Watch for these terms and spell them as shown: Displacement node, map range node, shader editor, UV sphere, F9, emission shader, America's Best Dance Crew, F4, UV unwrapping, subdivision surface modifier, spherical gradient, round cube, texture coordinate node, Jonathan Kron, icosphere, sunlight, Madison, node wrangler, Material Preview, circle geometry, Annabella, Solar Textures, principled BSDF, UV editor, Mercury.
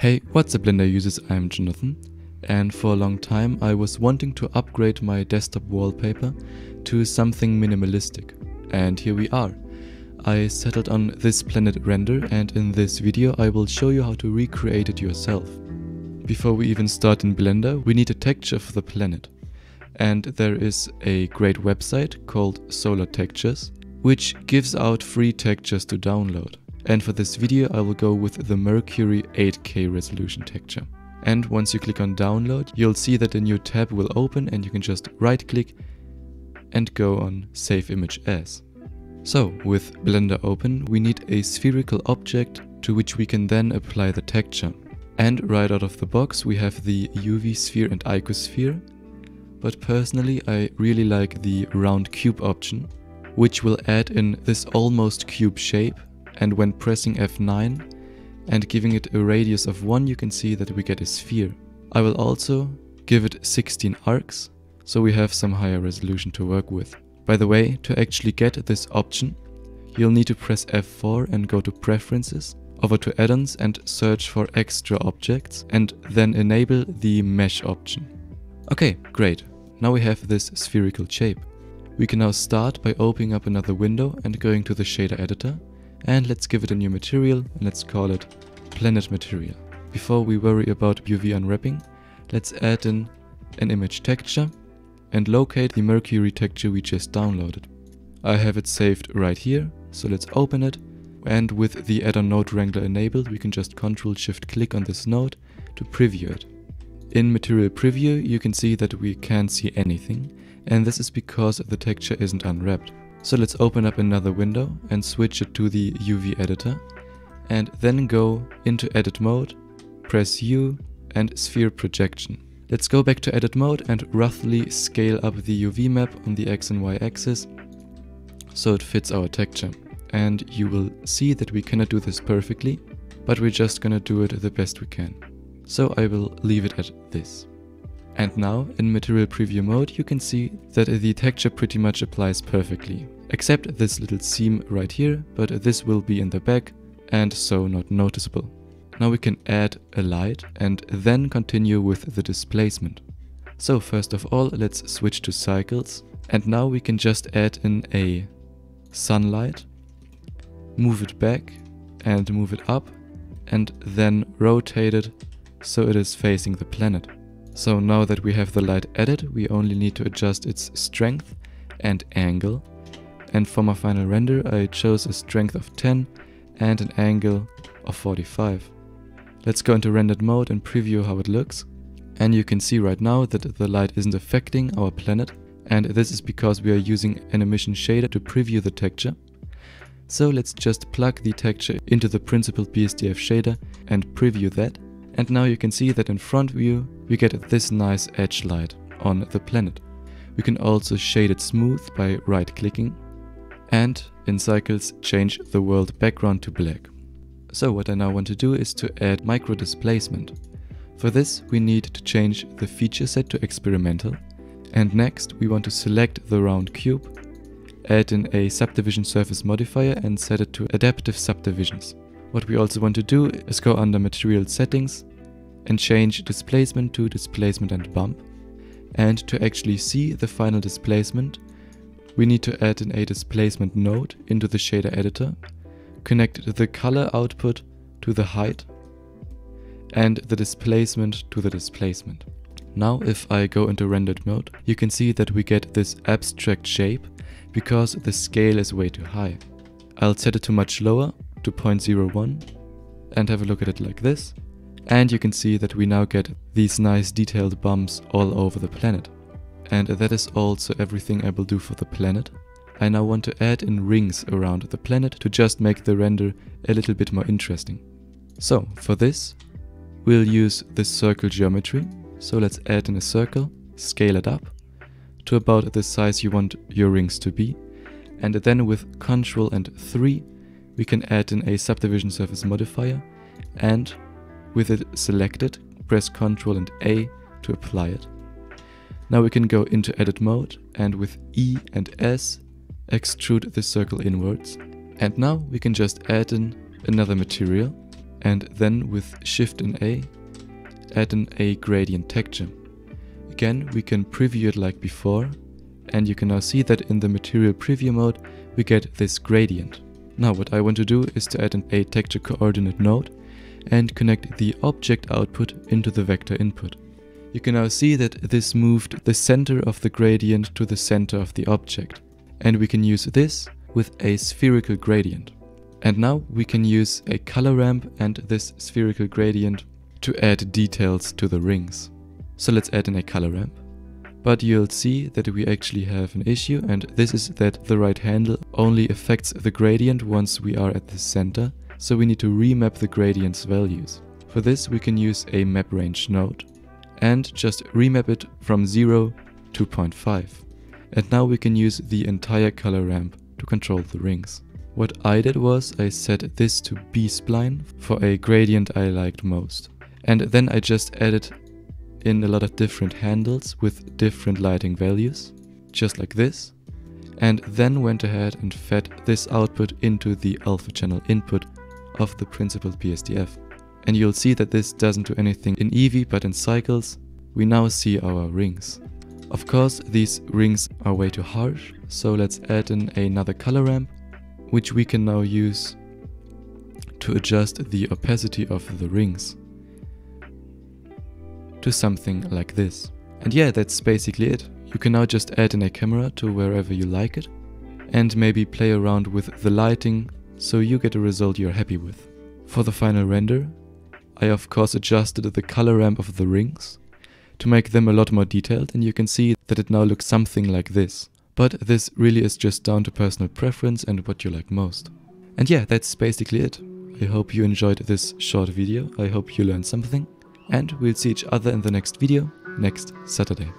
Hey, what's up Blender users, I'm Jonathan, and for a long time I was wanting to upgrade my desktop wallpaper to something minimalistic, and here we are. I settled on this Blender render, and in this video I will show you how to recreate it yourself. Before we even start in Blender, we need a texture for the planet, and there is a great website called Solar Textures, which gives out free textures to download. And for this video I will go with the Mercury 8K resolution texture. And once you click on download, you'll see that a new tab will open and you can just right click and go on save image as. So with Blender open, we need a spherical object to which we can then apply the texture. And right out of the box we have the UV sphere and icosphere, but personally I really like the round cube option, which will add in this almost cube shape. And when pressing F9 and giving it a radius of 1, you can see that we get a sphere. I will also give it 16 arcs, so we have some higher resolution to work with. By the way, to actually get this option, you'll need to press F4 and go to Preferences, over to Add-ons and search for Extra Objects, and then enable the Mesh option. Okay, great. Now we have this spherical shape. We can now start by opening up another window and going to the shader editor. And let's give it a new material, and let's call it planet material. Before we worry about UV unwrapping, let's add in an image texture and locate the Mercury texture we just downloaded. I have it saved right here, so let's open it, and with the add-on node wrangler enabled, we can just Ctrl-Shift click on this node to preview it. In Material Preview, you can see that we can't see anything, and this is because the texture isn't unwrapped. So let's open up another window and switch it to the UV editor and then go into edit mode, press U and sphere projection. Let's go back to edit mode and roughly scale up the UV map on the X and Y axis so it fits our texture. And you will see that we cannot do this perfectly, but we're just gonna do it the best we can. So I will leave it at this. And now, in Material Preview mode, you can see that the texture pretty much applies perfectly. Except this little seam right here, but this will be in the back and so not noticeable. Now we can add a light and then continue with the displacement. So first of all, let's switch to Cycles. And now we can just add in a sunlight, move it back and move it up, and then rotate it so it is facing the planet. So now that we have the light added, we only need to adjust its strength and angle. And for my final render, I chose a strength of 10 and an angle of 45. Let's go into rendered mode and preview how it looks. And you can see right now that the light isn't affecting our planet. And this is because we are using an emission shader to preview the texture. So let's just plug the texture into the principled BSDF shader and preview that. And now you can see that in front view, we get this nice edge light on the planet. We can also shade it smooth by right clicking and in Cycles change the world background to black. So what I now want to do is to add micro displacement. For this we need to change the feature set to experimental, and next we want to select the round cube, add in a subdivision surface modifier and set it to adaptive subdivisions. What we also want to do is go under material settings and change displacement to displacement and bump. And to actually see the final displacement, we need to add in a displacement node into the shader editor, connect the color output to the height and the displacement to the displacement. Now if I go into rendered mode, you can see that we get this abstract shape because the scale is way too high. I'll set it to much lower, to 0.01, and have a look at it like this, and you can see that we now get these nice detailed bumps all over the planet. And that is also everything I will do for the planet. I now want to add in rings around the planet to just make the render a little bit more interesting. So for this we'll use the circle geometry, so let's add in a circle, scale it up to about the size you want your rings to be, and then with Ctrl and 3 we can add in a subdivision surface modifier, and with it selected, press Ctrl and A to apply it. Now we can go into edit mode and with E and S extrude the circle inwards. And now we can just add in another material and then with Shift and A, add an A gradient texture. Again, we can preview it like before, and you can now see that in the material preview mode we get this gradient. Now what I want to do is to add an A texture coordinate node and connect the object output into the vector input. You can now see that this moved the center of the gradient to the center of the object, and we can use this with a spherical gradient. And now we can use a color ramp and this spherical gradient to add details to the rings. So let's add in a color ramp. But you'll see that we actually have an issue, and this is that the right handle only affects the gradient once we are at the center, so we need to remap the gradient's values. For this we can use a map range node and just remap it from 0 to 0.5. And now we can use the entire color ramp to control the rings. What I did was I set this to B-Spline for a gradient I liked most. And then I just added in a lot of different handles with different lighting values, just like this. And then went ahead and fed this output into the alpha channel input of the principled BSDF. And you'll see that this doesn't do anything in EV, but in Cycles we now see our rings. Of course these rings are way too harsh, so let's add in another color ramp, which we can now use to adjust the opacity of the rings to something like this. And yeah, that's basically it. You can now just add in a camera to wherever you like it and maybe play around with the lighting so you get a result you're happy with. For the final render, I of course adjusted the color ramp of the rings to make them a lot more detailed, and you can see that it now looks something like this. But this really is just down to personal preference and what you like most. And yeah, that's basically it. I hope you enjoyed this short video, I hope you learned something, and we'll see each other in the next video next Saturday.